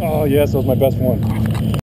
Oh yes, that was my best one.